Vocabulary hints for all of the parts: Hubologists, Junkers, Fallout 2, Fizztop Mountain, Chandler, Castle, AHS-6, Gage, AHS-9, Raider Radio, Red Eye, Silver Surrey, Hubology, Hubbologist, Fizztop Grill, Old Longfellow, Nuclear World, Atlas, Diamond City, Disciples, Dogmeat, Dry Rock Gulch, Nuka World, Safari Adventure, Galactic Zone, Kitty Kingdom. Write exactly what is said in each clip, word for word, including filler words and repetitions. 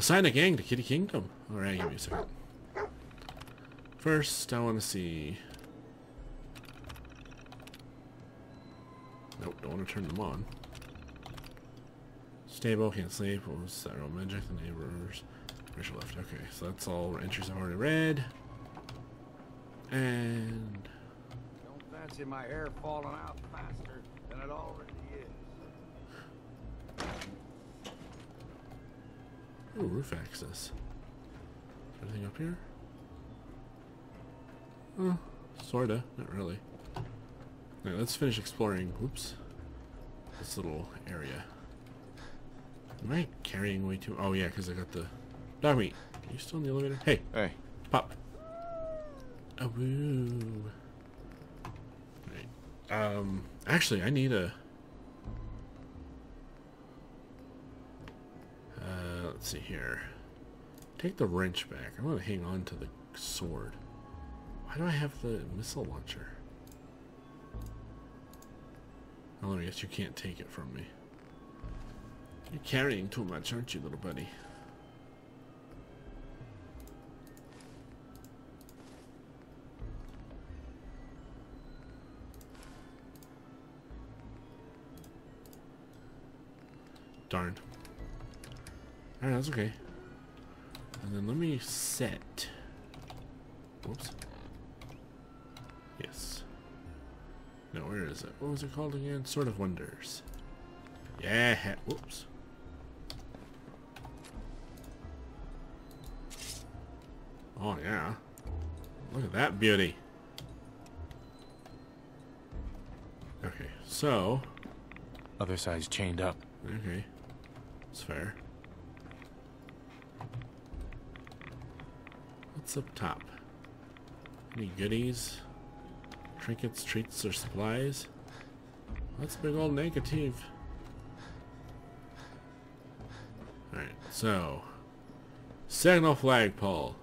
Assign a gang to Kitty Kingdom. Alright, give me a second. First, I want to see... Nope, don't want to turn them on. Stable, can't sleep, what was that? Roll magic, the neighbors. Rachel left. Okay, so that's all entries I've already read. And... Don't fancy my hair falling out faster than it already is. Ooh, roof access. Anything up here? Oh, sorta, not really. Alright, let's finish exploring, whoops, this little area. Am I carrying way too... Oh yeah, because I got the... Dogmeat, are you still in the elevator? Hey! Hey! Pop! Oh, woo! Right. Um, actually, I need a... Uh, let's see here. Take the wrench back. I want to hang on to the sword. Why do I have the missile launcher? Oh, I guess you can't take it from me. You're carrying too much, aren't you, little buddy? Darn. Alright, that's okay. And then let me set... Whoops. Yes. No, where is it? What was it called again? Sort of Wonders. Yeah. Whoops. Oh yeah. Look at that beauty. Okay. So. Other side's chained up. Okay. That's fair. What's up top? Any goodies? Trinkets, treats, or supplies? That's a big old negative. Alright, so... Signal flagpole.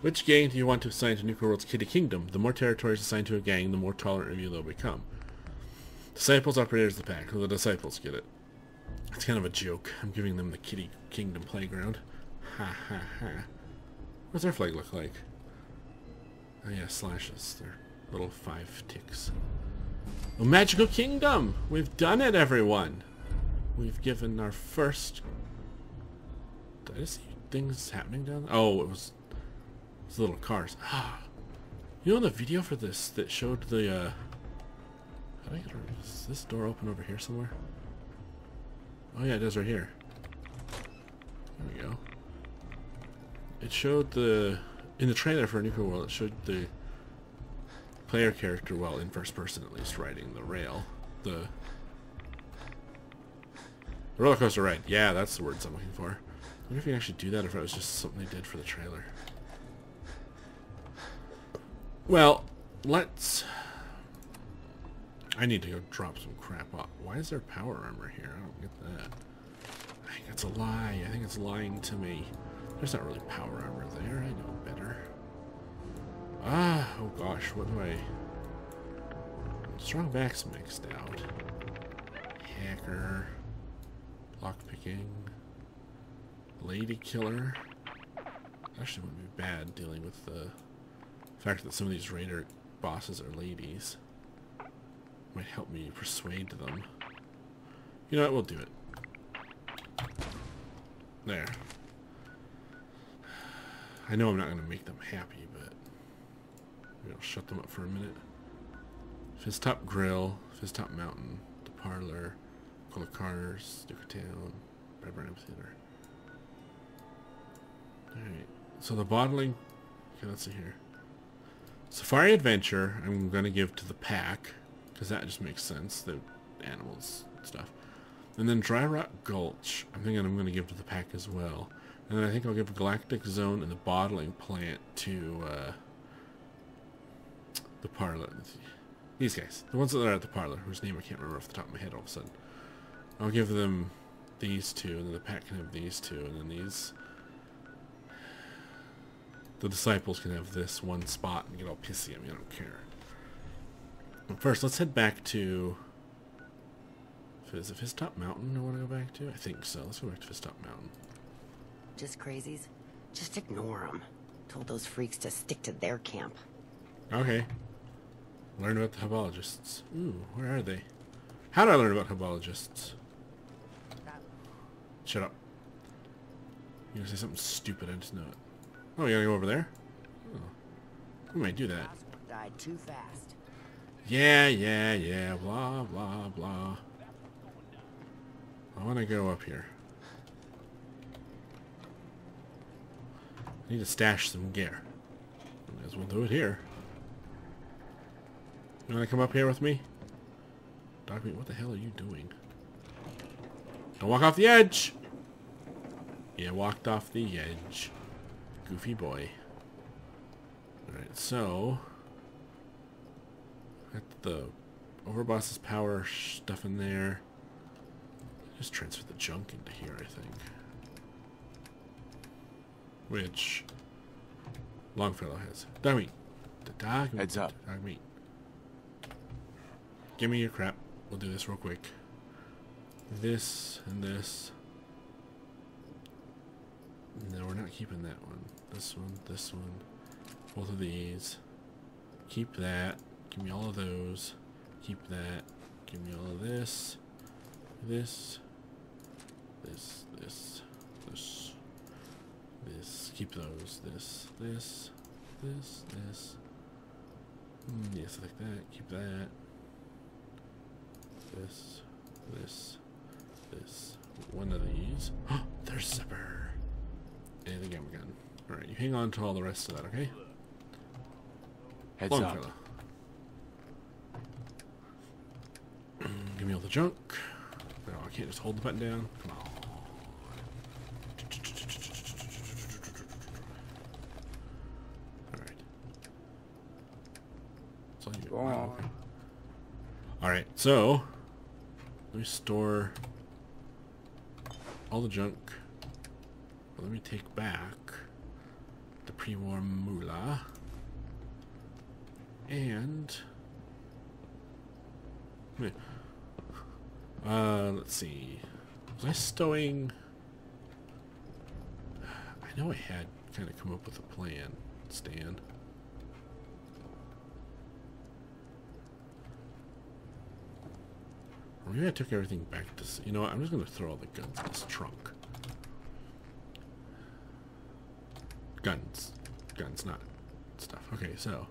Which gang do you want to assign to Nuka World's Kitty Kingdom? The more territories assigned to a gang, the more tolerant of you they'll become. Disciples operators of the pack. Well, the Disciples get it. It's kind of a joke. I'm giving them the Kitty Kingdom playground. Ha ha ha. What's our flag look like? Oh yeah, slashes. They're little five ticks. A magical kingdom! We've done it, everyone! We've given our first... Did I just see things happening down there? Oh, it was... It was little cars. Ah! You know the video for this that showed the, uh... How do I get... Is this door open over here somewhere? Oh yeah, it is right here. There we go. It showed the... In the trailer for Nuka World, it showed the player character, well, in first person at least, riding the rail. The roller coaster ride. Yeah, that's the words I'm looking for. I wonder if you can actually do that or if it was just something they did for the trailer. Well, let's... I need to go drop some crap off. Why is there power armor here? I don't get that. I think it's a lie. I think it's lying to me. There's not really power armor there. I know better. Ah, oh gosh, what do I... Strong back's mixed out. Hacker. Lockpicking. Lady killer. Actually, it wouldn't be bad dealing with the fact that some of these raider bosses are ladies. Might help me persuade them. You know what, we'll do it. There. I know I'm not going to make them happy, but maybe I'll shut them up for a minute. Fizztop Grill, Fizztop Mountain, The Parlor, Cola Cars, Nuclear World, Bradberton Amphitheater. Alright, so the bottling... Okay, let's see here. Safari Adventure, I'm going to give to the pack, because that just makes sense, the animals and stuff. And then Dry Rock Gulch, I'm thinking I'm going to give to the pack as well. And then I think I'll give Galactic Zone and the bottling plant to uh, the parlor. These guys. The ones that are at the parlor, whose name I can't remember off the top of my head all of a sudden. I'll give them these two, and then the pack can have these two, and then these... The Disciples can have this one spot and get all pissy at me. I don't care. But first, let's head back to So is it Fizztop Mountain I want to go back to? I think so. Let's go back to Fizztop Mountain. Just crazies. Just ignore them. Told those freaks to stick to their camp. Okay. Learn about the Hubologists. Ooh, where are they? How do I learn about Hubologists? Shut up. You're going to say something stupid. I just know it. Oh, you gotta go over there? Oh. We might do that. Died too fast. Yeah, yeah, yeah. Blah, blah, blah. I want to go up here. I need to stash some gear. Might as well do it here. You want to come up here with me? Dogmeat, what the hell are you doing? Don't walk off the edge! Yeah, walked off the edge. Goofy boy. Alright, so... got the Overboss's power stuff in there. Just transfer the junk into here, I think. Which... Longfellow has. Dogmeat! The Dogmeat. Heads up. Dogmeat. Give me your crap. We'll do this real quick. This and this. No, we're not keeping that one. This one, this one. Both of these. Keep that. Give me all of those. Keep that. Give me all of this. This. This. This. This. This. Keep those. This. This. This. This. Mm, yes, like that. Keep that. This. This. This. One of these. Oh, there's Zipper. And the gamma gun. Alright, you hang on to all the rest of that, okay? Heads up. Give me all the junk. No, I can't just hold the button down. Come on. Alright. That's all you do. Oh, okay. Alright, so... let me store... all the junk. Let me take back the pre-war moolah and uh, let's see. Was I stowing? I know I had kind of come up with a plan, Stan. Or maybe I took everything back to. You know what? I'm just gonna throw all the guns in this trunk. Guns. Guns, not stuff. Okay, so.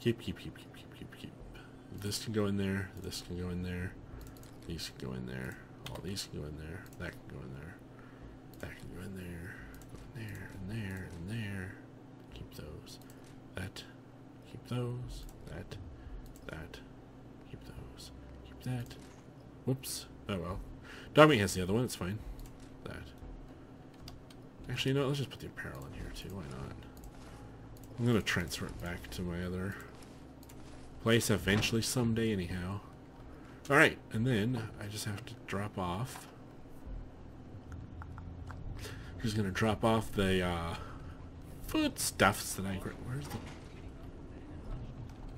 Keep, keep, keep, keep, keep, keep, keep. This can go in there. This can go in there. These can go in there. All these can go in there. That can go in there. That can go in there. Go in there, and there, and there. Keep those. That. Keep those. That. That. Keep those. Keep that. Whoops. Oh well. Dogmeat has the other one. It's fine. That. Actually, you know, let's just put the apparel in here, too. Why not? I'm going to transfer it back to my other place eventually someday, anyhow. Alright, and then I just have to drop off. I'm just going to drop off the uh, food stuffs that I... Where's the...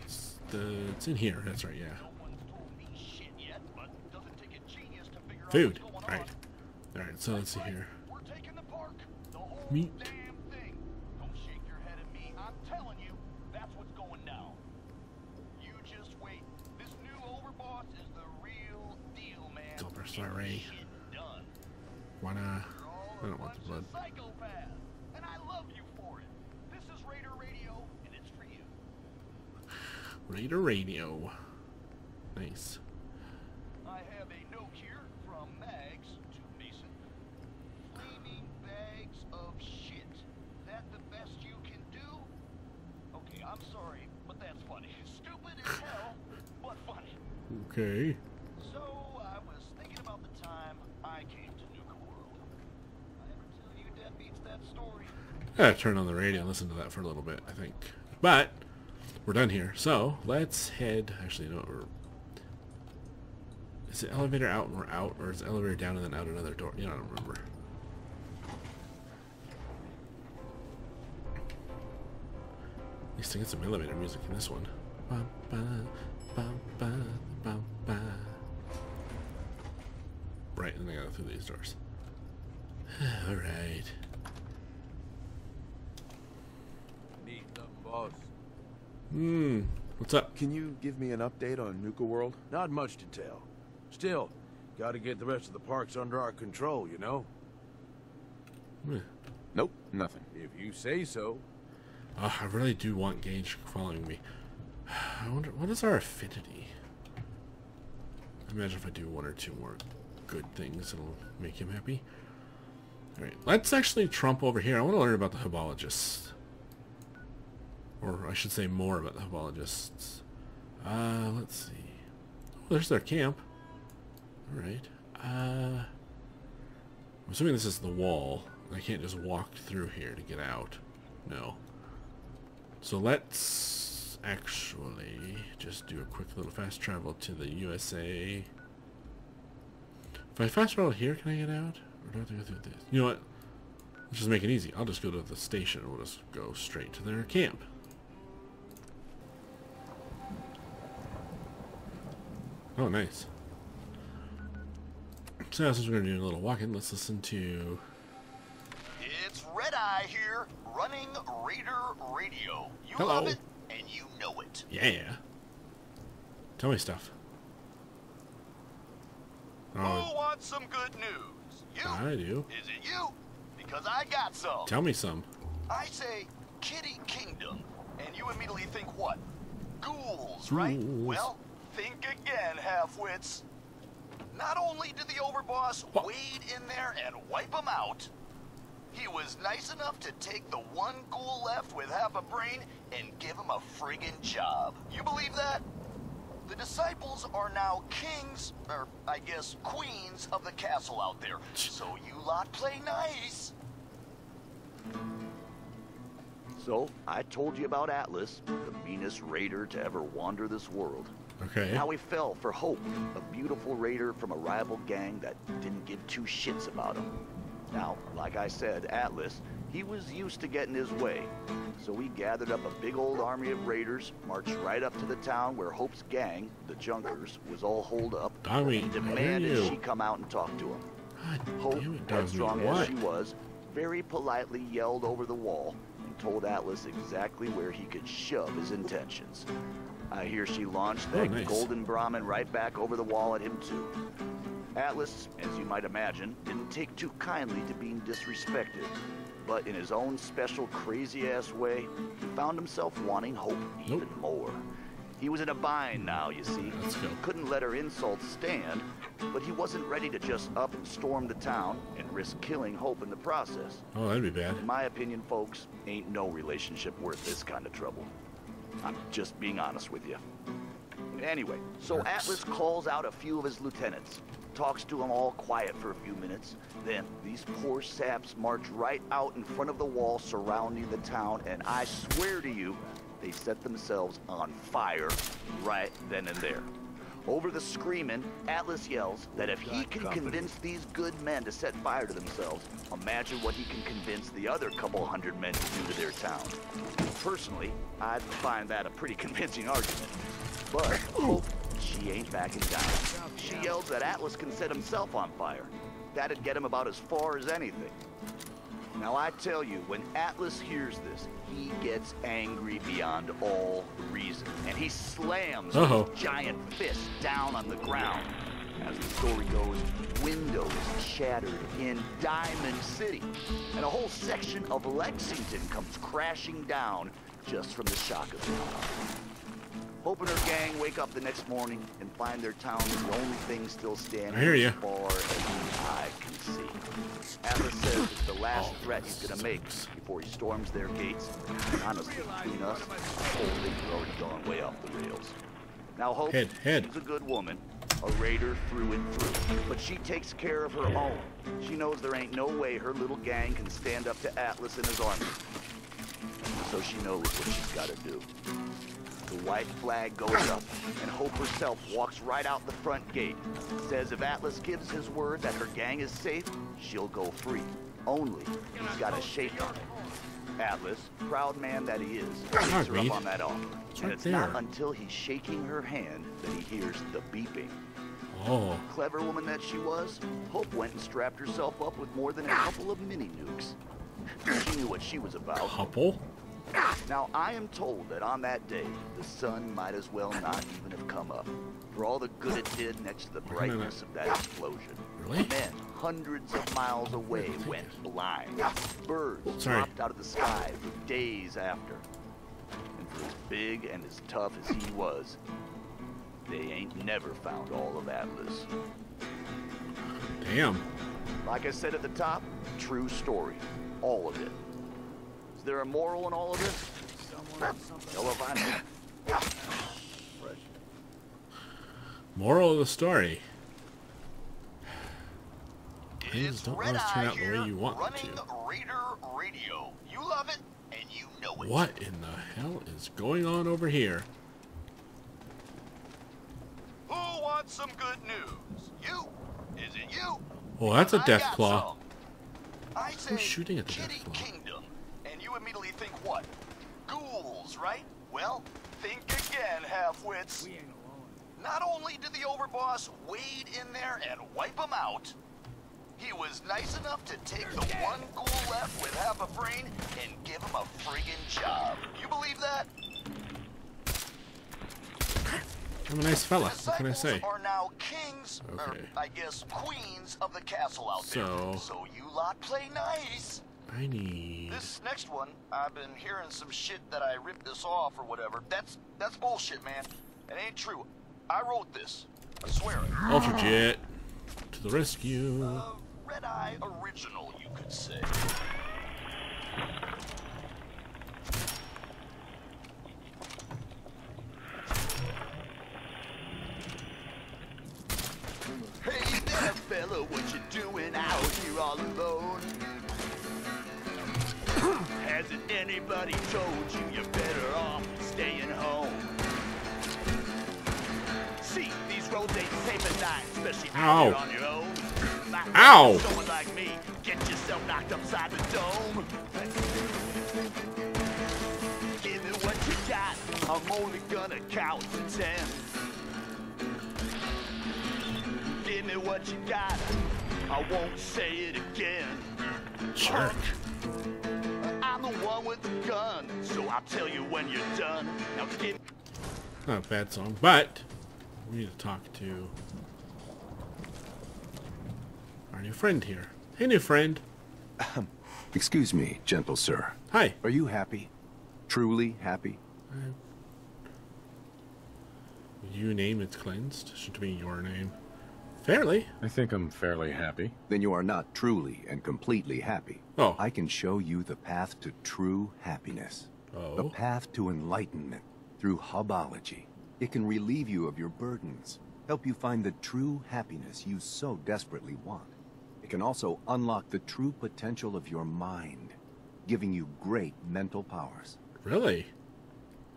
It's, the... it's in here. That's right, yeah. Food. Alright. Alright, so let's see here. Meat. Don't shake your head at me. I'm telling you, that's what's going down. You just wait. This new overboss is the real deal, man. Silver Surrey. Wanna? I don't want the blood. Psychopath, and I love you for it. This is Raider Radio, and it's for you. Raider Radio. Nice. I have a note here from Mags to Mason. Flaming bags of shit. That the best you can do? Okay, I'm sorry, but that's funny. Stupid as hell, but funny. Okay. So, I was thinking about the time I came to Nuka World. I never tell you deadbeats that story. I gotta turn on the radio and listen to that for a little bit, I think. But, we're done here. So, let's head... Actually, you know what we're... Is the elevator out and we're out? Or is the elevator down and then out another door? You know, I don't remember. At least I get some elevator music in this one. Ba, ba, ba, ba, ba, ba. right, and then we gotta go through these doors. All right. Need them, boss. Hmm. What's up? Can you give me an update on Nuka World? Not much to tell. Still, gotta get the rest of the parks under our control, you know? Hmm. Nope, nothing. If you say so. Uh, I really do want Gage following me. I wonder, what is our affinity? I imagine if I do one or two more good things, it'll make him happy. Alright, let's actually trump over here. I want to learn about the Hubologists. Or I should say more about the Hubologists. Uh, let's see. Oh, there's their camp. Alright. Uh, I'm assuming this is the wall. I can't just walk through here to get out. No. So let's actually just do a quick little fast travel to the U S A. If I fast travel here, can I get out? Or do I have to go through this? You know what? Let's just make it easy. I'll just go to the station and we'll just go straight to their camp. Oh, nice. So now since we're going to do a little walk-in, let's listen to... It's Red Eye here, running Raider Radio. You Hello. Love it, and you know it. Yeah. Tell me stuff. Who oh. wants some good news? You? I do. Is it you? Because I got some. Tell me some. I say Kitty Kingdom, and you immediately think what? Ghouls, right? Ghouls. Well, think again, half-wits. Not only did the overboss what? wade in there and wipe them out, he was nice enough to take the one ghoul left with half a brain and give him a friggin' job. You believe that? The Disciples are now kings, or I guess queens, of the castle out there. So you lot play nice. So, I told you about Atlas, the meanest raider to ever wander this world. Okay. And how he fell for Hope, a beautiful raider from a rival gang that didn't give two shits about him. Now, like I said, Atlas, he was used to getting his way. So he gathered up a big old army of raiders, marched right up to the town where Hope's gang, the Junkers, was all holed up. Dogmeat, and demanded she come out and talk to him. God, Hope, it, as strong what? as she was, very politely yelled over the wall and told Atlas exactly where he could shove his intentions. I hear she launched that oh, nice. golden Brahmin right back over the wall at him too. Atlas, as you might imagine, didn't take too kindly to being disrespected, but in his own special crazy-ass way, he found himself wanting Hope even nope. more. He was in a bind now, you see. He couldn't let her insults stand, but he wasn't ready to just up and storm the town and risk killing Hope in the process. Oh, that'd be bad. In my opinion, folks, ain't no relationship worth this kind of trouble. I'm just being honest with you. Anyway, so Works. Atlas calls out a few of his lieutenants, talks to them all quiet for a few minutes. Then these poor saps march right out in front of the wall surrounding the town, and I swear to you, they set themselves on fire right then and there. Over the screaming, Atlas yells that if he can convince these good men to set fire to themselves, imagine what he can convince the other couple hundred men to do to their town. Personally, I'd find that a pretty convincing argument. But Hope, she ain't backing down. She yelled that Atlas can set himself on fire. That'd get him about as far as anything. Now I tell you, when Atlas hears this, he gets angry beyond all reason. And he slams Uh-oh. his giant fist down on the ground. As the story goes, windows shattered in Diamond City. And a whole section of Lexington comes crashing down just from the shock of it. Hope and her gang wake up the next morning and find their town the only thing still standing as far as the eye can see. Atlas says it's the last oh, threat he's gonna make before he storms their gates. And honestly, between us, the whole thing's already gone way off the rails. Now Hope, head, head. she's a good woman, a raider through and through, but she takes care of her own. She knows there ain't no way her little gang can stand up to Atlas and his army. So she knows what she's gotta do. The white flag goes up, and Hope herself walks right out the front gate. Says if Atlas gives his word that her gang is safe, she'll go free. Only he's got a shake on it. Atlas, proud man that he is, takes her up on that offer. And it's not until he's shaking her hand that he hears the beeping. Oh. Clever woman that she was, Hope went and strapped herself up with more than a couple of mini nukes. She knew what she was about. Couple? Now, I am told that on that day, the sun might as well not even have come up, for all the good it did next to the brightness of that explosion. Really? Men hundreds of miles away went blind. Birds Sorry. dropped out of the sky for days after. And for as big and as tough as he was, they ain't never found all of Atlas. Damn. Like I said at the top, true story. All of it. Is there a moral in all of this? Someone or something. Moral of the story. Things don't always turn out the way you want them to. Raider Radio. You love it, and you know it. What in the hell is going on over here? Who wants some good news? You? Is it you? Well, that's a death claw. I say Who's shooting at the Kitty Kingdom, and you immediately think what? Ghouls, right? Well, think again, halfwits. Not only did the overboss wade in there and wipe them out, he was nice enough to take the one ghoul left with half a brain and give him a friggin' job. You believe that? I'm a nice fella. What can I say? Are now kings, okay. or I guess queens of the castle out there. So, so you lot play nice. I need this next one. I've been hearing some shit that I ripped this off or whatever. That's that's bullshit, man. It ain't true. I wrote this. I swear it. Ultra Jet to the rescue. Uh, Red Eye original, you could say. Hey there, fella, what you doing out here all alone? Hasn't anybody told you you're better off staying home? See, these roads ain't safe at night, especially out on your own. Like Ow! Someone like me, get yourself knocked upside the dome. Give me what you got, I'm only gonna count to ten. Give me what you got. I won't say it again. Jerk. I'm the one with the gun, so I'll tell you when you're done. Now give. Not a bad song, but we need to talk to our new friend here. Hey, new friend. Um, excuse me, gentle sir. Hi. Are you happy? Truly happy? Uh, you name it's cleansed. Should be your name. Fairly. I think I'm fairly happy. Then you are not truly and completely happy. Oh. I can show you the path to true happiness. Oh. The path to enlightenment through hubology. It can relieve you of your burdens, help you find the true happiness you so desperately want. It can also unlock the true potential of your mind, giving you great mental powers. Really?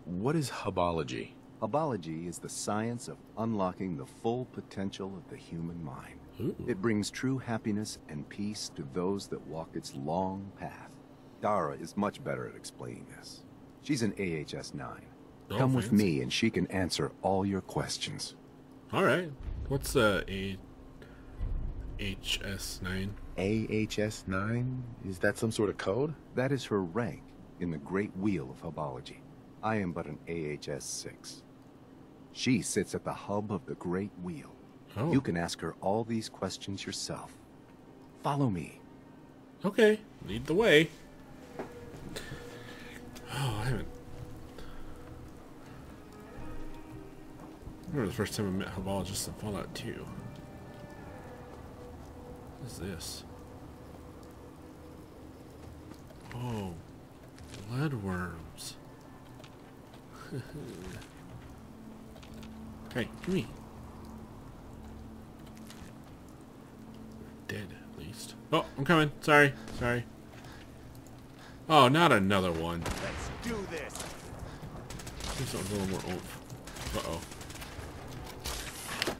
What is hubology? Hubology is the science of unlocking the full potential of the human mind. Ooh. It brings true happiness and peace to those that walk its long path. Dara is much better at explaining this. She's an A H S nine. Oh, Come with fancy. me and she can answer all your questions. All right. What's uh, A H S nine? A H S nine? Is that some sort of code? That is her rank in the Great Wheel of Hubology. I am but an A H S six. She sits at the hub of the Great Wheel. Oh. You can ask her all these questions yourself. Follow me. Okay, lead the way. Oh, I haven't... I remember the first time I met Hubologists in Fallout two. What is this? Oh, bloodworms. Hey, come here. Dead, at least. Oh, I'm coming. Sorry, sorry. Oh, not another one. Let's do this. Here's a little more oomph. Uh-oh.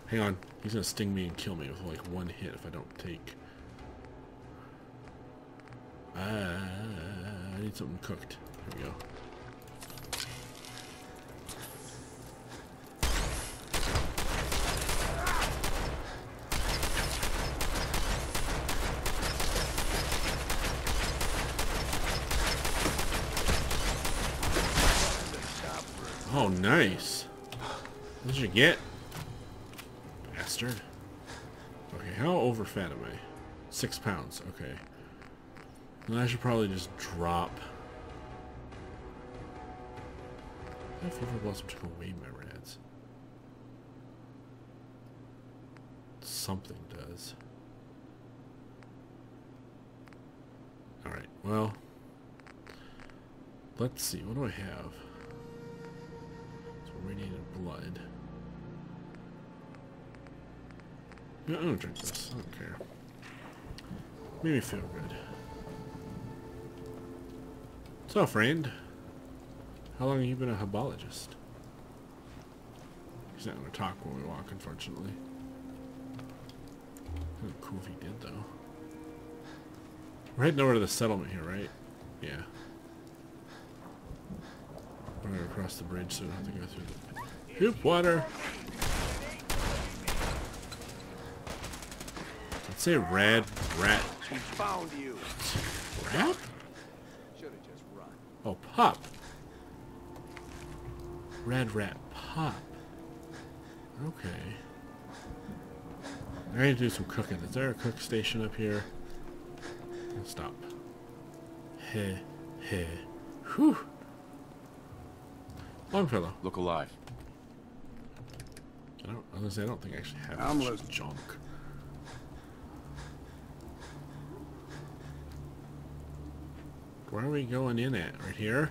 Hang on. He's gonna sting me and kill me with like one hit if I don't take. Uh, I need something cooked. Here we go. nice. What did you get? Bastard. Okay, how overfat am I? Six pounds, okay. Then I should probably just drop. That fever blossom took away my rads. Something does. Alright, well. Let's see, what do I have? So we needed blood. No, I don't drink this, I don't care. Made me feel good. So, friend. How long have you been a Hubbologist? He's not going to talk when we walk, unfortunately. Kind of cool if he did, though. We're heading over to the settlement here, right? Yeah. We're going to cross the bridge, so we don't have to go through the... Hoop water! Let's say rad rat. We found you. Rat? Should have just run. Oh, pop! Red rat pop. Okay. I need to do some cooking. Is there a cook station up here? Stop. Heh, heh. Whew. Longfellow. Look alive. I don't, honestly, I don't think I actually have I'm much junk. Where are we going in at? Right here?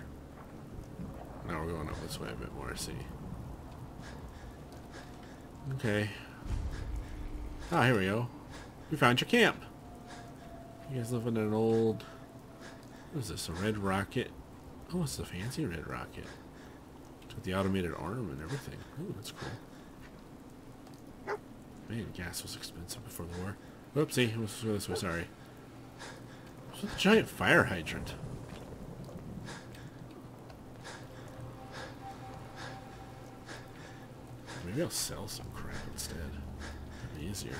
Now we're going up this way a bit more, I see. Okay. Ah, here we go. We found your camp. You guys live in an old... What is this, a red rocket? Oh, it's a fancy red rocket. It's got the automated arm and everything. Ooh, that's cool. Man, gas was expensive before the war. Whoopsie, I was supposed to go this way, sorry. What's with the giant fire hydrant? Maybe I'll sell some crap instead. That'd be easier.